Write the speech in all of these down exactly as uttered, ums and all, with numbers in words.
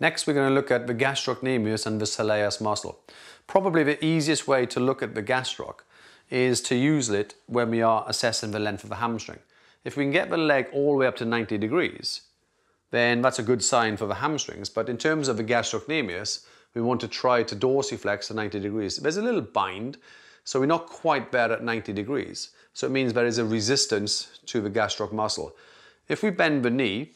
Next, we're going to look at the gastrocnemius and the soleus muscle. Probably the easiest way to look at the gastroc is to use it when we are assessing the length of the hamstring. If we can get the leg all the way up to ninety degrees, then that's a good sign for the hamstrings. But in terms of the gastrocnemius, we want to try to dorsiflex to ninety degrees. There's a little bind, so we're not quite there at ninety degrees. So it means there is a resistance to the gastroc muscle. If we bend the knee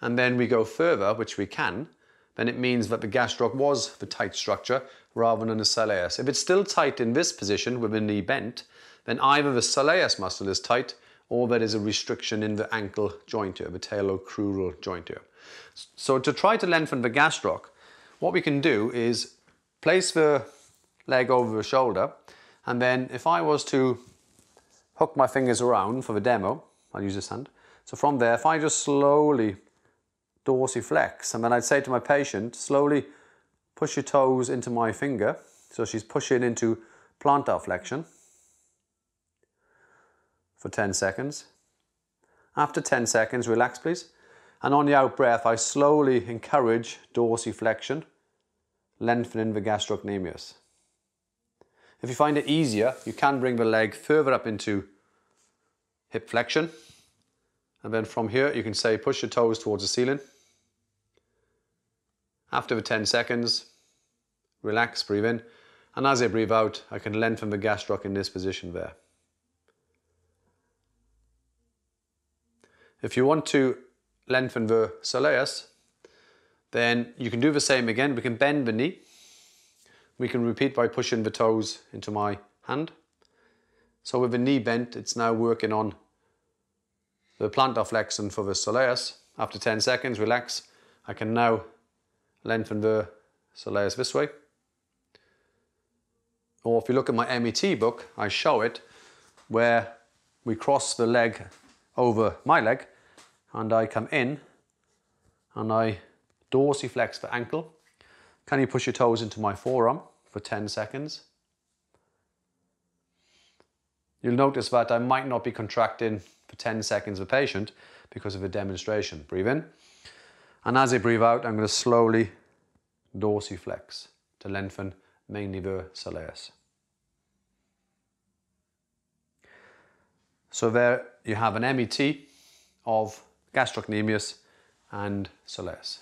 and then we go further, which we can, then it means that the gastroc was the tight structure rather than the soleus. If it's still tight in this position with the knee bent, then either the soleus muscle is tight or there is a restriction in the ankle joint here, the talocrural joint here. So to try to lengthen the gastroc, what we can do is place the leg over the shoulder, and then if I was to hook my fingers around for the demo, I'll use this hand. So from there, if I just slowly dorsiflex, and then I'd say to my patient, slowly push your toes into my finger. So she's pushing into plantar flexion for ten seconds. After ten seconds, relax please. And on the out breath, I slowly encourage dorsiflexion, lengthening the gastrocnemius. If you find it easier, you can bring the leg further up into hip flexion. And then from here, you can say, push your toes towards the ceiling. After the ten seconds, relax, breathe in. And as I breathe out, I can lengthen the gastroc in this position there. If you want to lengthen the soleus, then you can do the same again. We can bend the knee. We can repeat by pushing the toes into my hand. So with the knee bent, it's now working on the plantar flexion for the soleus. After ten seconds, relax. I can now lengthen the soleus this way. Or if you look at my M E T book, I show it where we cross the leg over my leg and I come in and I dorsiflex the ankle. Can you push your toes into my forearm for ten seconds? You'll notice that I might not be contracting for ten seconds of the patient because of a demonstration. Breathe in. And as I breathe out, I'm going to slowly dorsiflex to lengthen mainly the soleus. So there you have an M E T of gastrocnemius and soleus.